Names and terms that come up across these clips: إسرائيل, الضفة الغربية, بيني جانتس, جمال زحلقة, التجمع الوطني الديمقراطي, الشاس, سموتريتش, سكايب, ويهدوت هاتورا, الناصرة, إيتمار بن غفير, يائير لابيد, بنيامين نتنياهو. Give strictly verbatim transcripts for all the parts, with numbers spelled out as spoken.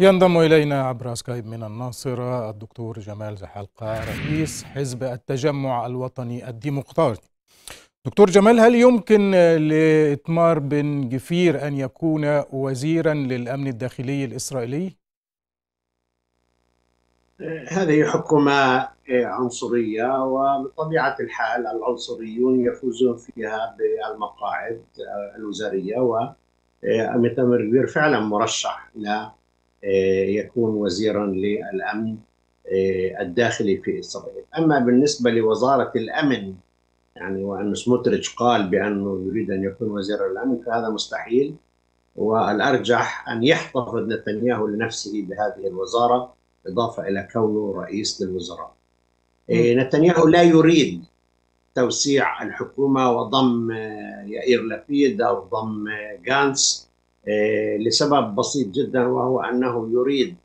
ينضم إلينا عبر سكايب من الناصرة الدكتور جمال زحلقة رئيس حزب التجمع الوطني الديمقراطي. دكتور جمال، هل يمكن لإيتمار بن غفير أن يكون وزيرا للأمن الداخلي الإسرائيلي؟ هذه حكومة عنصرية، وبطبيعة الحال العنصريون يفوزون فيها بالمقاعد الوزارية، وإيتمار بن غفير فعلا مرشح ل يكون وزيرا للأمن الداخلي في إسرائيل. أما بالنسبة لوزارة الأمن، يعني وأن سموتريتش قال بأنه يريد أن يكون وزيرا للأمن، فهذا مستحيل، والأرجح أن يحتفظ نتنياهو لنفسه بهذه الوزارة، إضافة إلى كونه رئيس للوزراء. نتنياهو لا يريد توسيع الحكومة وضم يائير لابيد أو ضم جانتس لسبب بسيط جدا، وهو أنه يريد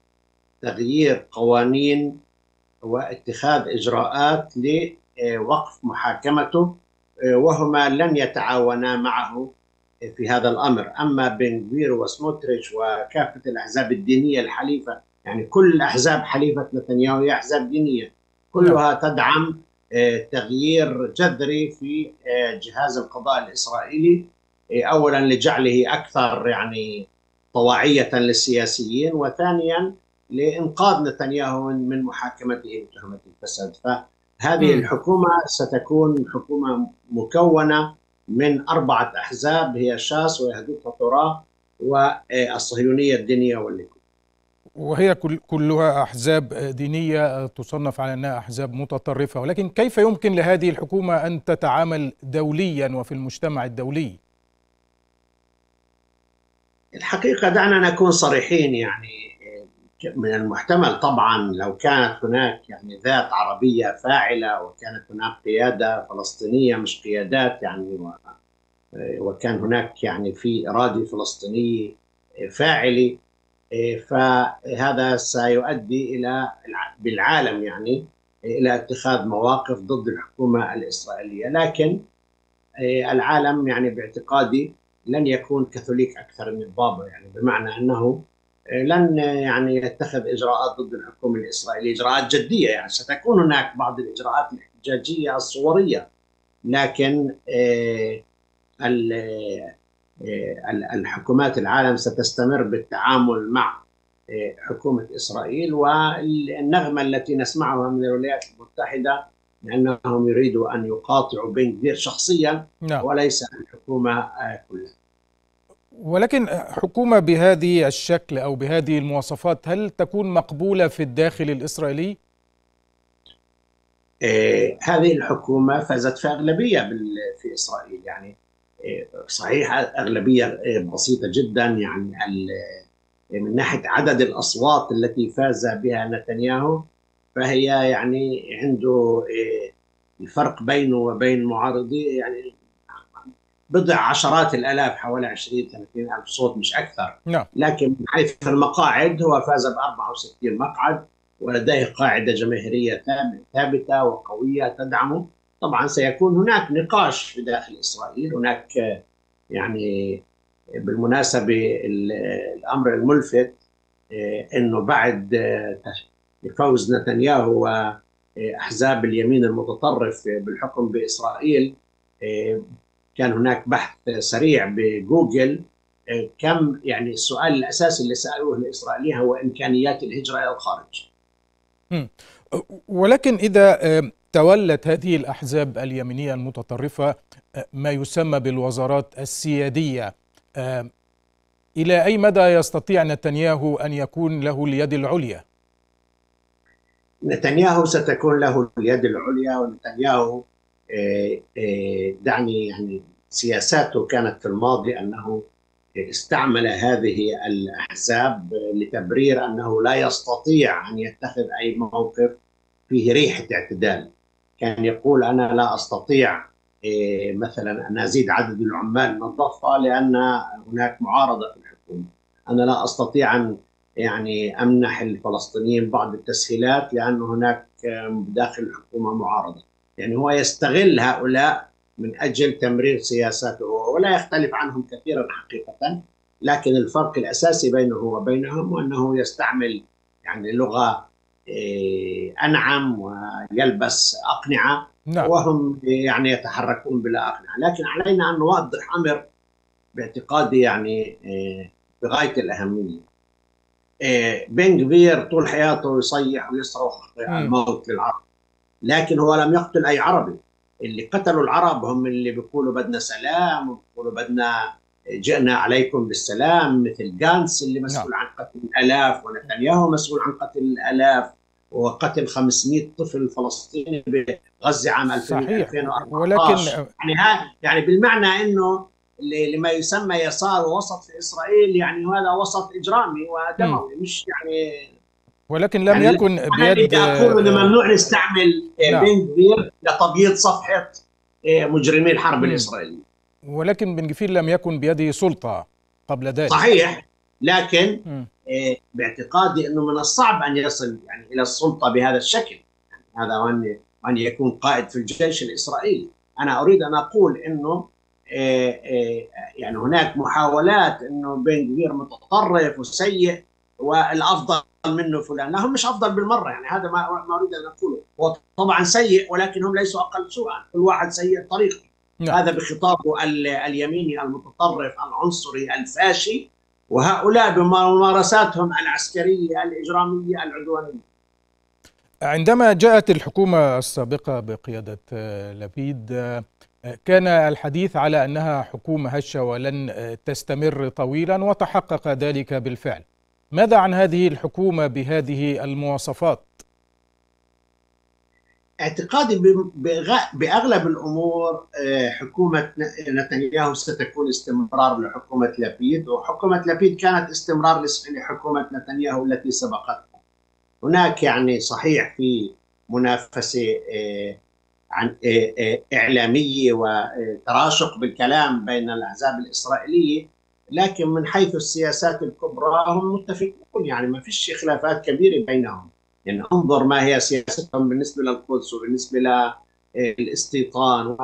تغيير قوانين واتخاذ إجراءات لوقف محاكمته، وهما لن يتعاونا معه في هذا الأمر. أما بن غفير وسموتريتش وكافة الأحزاب الدينية الحليفة، يعني كل الأحزاب حليفة نتنياهو هي أحزاب دينية، كلها تدعم تغيير جذري في جهاز القضاء الإسرائيلي، أولا لجعله أكثر يعني طواعية للسياسيين، وثانيا لإنقاذ نتنياهو من محاكمته بتهمة الفساد. فهذه الحكومة ستكون حكومة مكونة من أربعة أحزاب، هي الشاس ويهدوت هاتورا والصهيونية الدينية والليكود، وهي كل كلها أحزاب دينية تصنف على أنها أحزاب متطرفة. ولكن كيف يمكن لهذه الحكومة أن تتعامل دوليا وفي المجتمع الدولي؟ الحقيقة دعنا نكون صريحين، يعني من المحتمل طبعا لو كانت هناك يعني ذات عربية فاعلة، وكانت هناك قيادة فلسطينية مش قيادات يعني، وكان هناك يعني في إرادة فلسطينية فاعلة، فهذا سيؤدي إلى بالعالم يعني إلى اتخاذ مواقف ضد الحكومة الإسرائيلية. لكن العالم يعني باعتقادي لن يكون كاثوليك أكثر من بابا، يعني بمعنى أنه لن يعني يتخذ إجراءات ضد الحكومة الإسرائيلية، إجراءات جدية، يعني ستكون هناك بعض الإجراءات الاحتجاجية الصورية، لكن الحكومات العالم ستستمر بالتعامل مع حكومة إسرائيل. والنغمة التي نسمعها من الولايات المتحدة لأنهم يريدوا أن يقاطعوا بن غفير شخصيا، نعم، وليس الحكومة كلها. ولكن حكومة بهذه الشكل أو بهذه المواصفات هل تكون مقبولة في الداخل الإسرائيلي؟ آه هذه الحكومة فازت في أغلبية في إسرائيل، يعني آه صحيح أغلبية بسيطة جدا، يعني من ناحية عدد الأصوات التي فاز بها نتنياهو فهي يعني عنده الفرق بينه وبين معارضيه يعني بضع عشرات الآلاف، حوالي عشرين ثلاثين ألف صوت مش أكثر. لا. لكن من حيث المقاعد هو فاز ب أربعة وستين مقعد، ولديه قاعدة جماهيرية ثابتة وقوية تدعمه. طبعا سيكون هناك نقاش في داخل إسرائيل، هناك يعني بالمناسبة الأمر الملفت أنه بعد فوز نتنياهو وأحزاب اليمين المتطرف بالحكم بإسرائيل، كان هناك بحث سريع بجوجل كم يعني السؤال الأساسي اللي سألوه الإسرائيليين هو إمكانيات الهجرة إلى الخارج. ولكن إذا تولت هذه الأحزاب اليمينية المتطرفة ما يسمى بالوزارات السيادية، إلى أي مدى يستطيع نتنياهو أن يكون له اليد العليا؟ نتنياهو ستكون له اليد العليا، ونتنياهو دعني يعني سياساته كانت في الماضي أنه استعمل هذه الأحزاب لتبرير أنه لا يستطيع أن يتخذ أي موقف فيه ريحة اعتدال. كان يقول أنا لا أستطيع مثلا أن أزيد عدد العمال من الضفة لأن هناك معارضة في الحكومة، أنا لا أستطيع أن يعني أمنح الفلسطينيين بعض التسهيلات لأن هناك داخل الحكومة معارضة. يعني هو يستغل هؤلاء من أجل تمرير سياساته، ولا يختلف عنهم كثيرا حقيقة، لكن الفرق الأساسي بينه وبينهم أنه يستعمل يعني لغة أنعم ويلبس أقنعة. نعم. وهم يعني يتحركون بلا أقنعة. لكن علينا أن نوضح أمر باعتقادي يعني بغاية الأهمية. بن غفير طول حياته يصيح ويصرخ الموت للعرب، لكن هو لم يقتل أي عربي. اللي قتلوا العرب هم اللي بيقولوا بدنا سلام وبيقولوا بدنا جئنا عليكم بالسلام، مثل جانتس اللي مسؤول عن قتل الآلاف، ونتنياهو مسؤول عن قتل الآلاف وقتل خمسمئة طفل فلسطيني بغزة عام ألفين وأربعة. ولكن يعني يعني بالمعنى انه لما يسمى يسار ووسط في إسرائيل يعني هذا وسط إجرامي ودموي، مش يعني. ولكن لم يعني يكن بيد أقول إنه ممنوع نستعمل بن غفير لتبييض صفحة مجرمي الحرب مم. الإسرائيلية. ولكن بن غفير لم يكن بيده سلطة قبل ذلك. صحيح، لكن إيه باعتقادي أنه من الصعب أن يصل يعني إلى السلطة بهذا الشكل، يعني هذا وأن وأن يكون قائد في الجيش الإسرائيلي. أنا أريد أن أقول أنه إيه إيه يعني هناك محاولات أنه بن غفير متطرف وسيء والأفضل منه فلان، لا هم مش أفضل بالمرة، يعني هذا ما ما أريد أن أقوله. هو طبعا سيء ولكن هم ليسوا أقل سوءا، كل واحد سيء بطريقته. نعم. هذا بخطابه اليميني المتطرف العنصري الفاشي، وهؤلاء بممارساتهم العسكرية الإجرامية العدوانية. عندما جاءت الحكومة السابقة بقيادة لابيد كان الحديث على أنها حكومة هشة ولن تستمر طويلا، وتحقق ذلك بالفعل. ماذا عن هذه الحكومة بهذه المواصفات؟ اعتقادي بأغلب الأمور حكومة نتنياهو ستكون استمرار لحكومة لابيد، وحكومة لابيد كانت استمرار لحكومة نتنياهو التي سبقتها. هناك يعني صحيح في منافسة عن إعلامية وتراشق بالكلام بين الأحزاب الإسرائيلية، لكن من حيث السياسات الكبرى هم متفقون، يعني ما فيش خلافات كبيرة بينهم. يعني انظر ما هي سياستهم بالنسبة للقدس وبالنسبة للاستيطان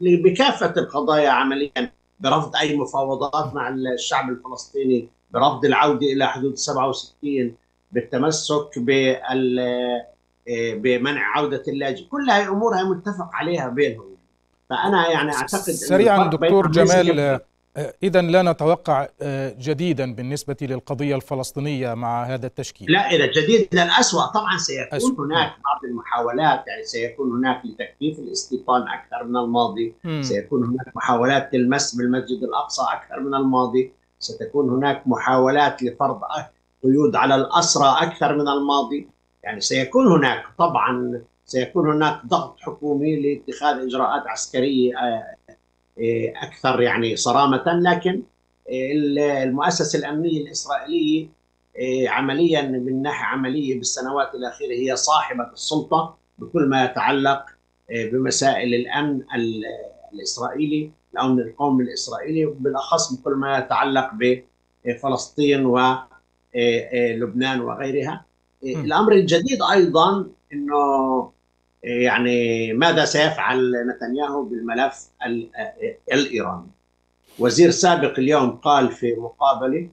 بكافة القضايا، عمليا برفض أي مفاوضات مع الشعب الفلسطيني، برفض العودة إلى حدود سبعة وستين، بالتمسك بال بمنع عودة اللاجئ. كل هاي أمورها متفق عليها بينهم. فأنا يعني أعتقد سريعا دكتور جمال، إذا لا نتوقع جديدا بالنسبة للقضية الفلسطينية مع هذا التشكيل. لا، إذا جديد للأسوأ طبعا سيكون أسوأ. هناك بعض المحاولات، يعني سيكون هناك لتكثيف الاستيطان أكثر من الماضي، م. سيكون هناك محاولات للمس بالمسجد الأقصى أكثر من الماضي، ستكون هناك محاولات لفرض قيود على الأسرى أكثر من الماضي. يعني سيكون هناك طبعا سيكون هناك ضغط حكومي لاتخاذ إجراءات عسكرية أكثر يعني صرامة، لكن المؤسسة الأمنية الإسرائيلية عمليا من ناحية عملية بالسنوات الأخيرة هي صاحبة السلطة بكل ما يتعلق بمسائل الأمن الإسرائيلي، الأمن القومي الإسرائيلي، بالأخص بكل ما يتعلق بفلسطين ولبنان وغيرها. الأمر الجديد أيضا أنه يعني ماذا سيفعل نتنياهو بالملف الإيراني. وزير سابق اليوم قال في مقابلة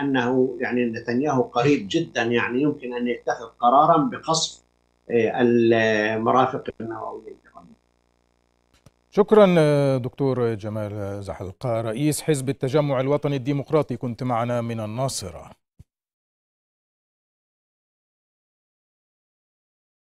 أنه يعني نتنياهو قريب جدا يعني يمكن أن يتخذ قرارا بقصف المرافق النووية. شكرا دكتور جمال زحلقة، رئيس حزب التجمع الوطني الديمقراطي، كنت معنا من الناصرة.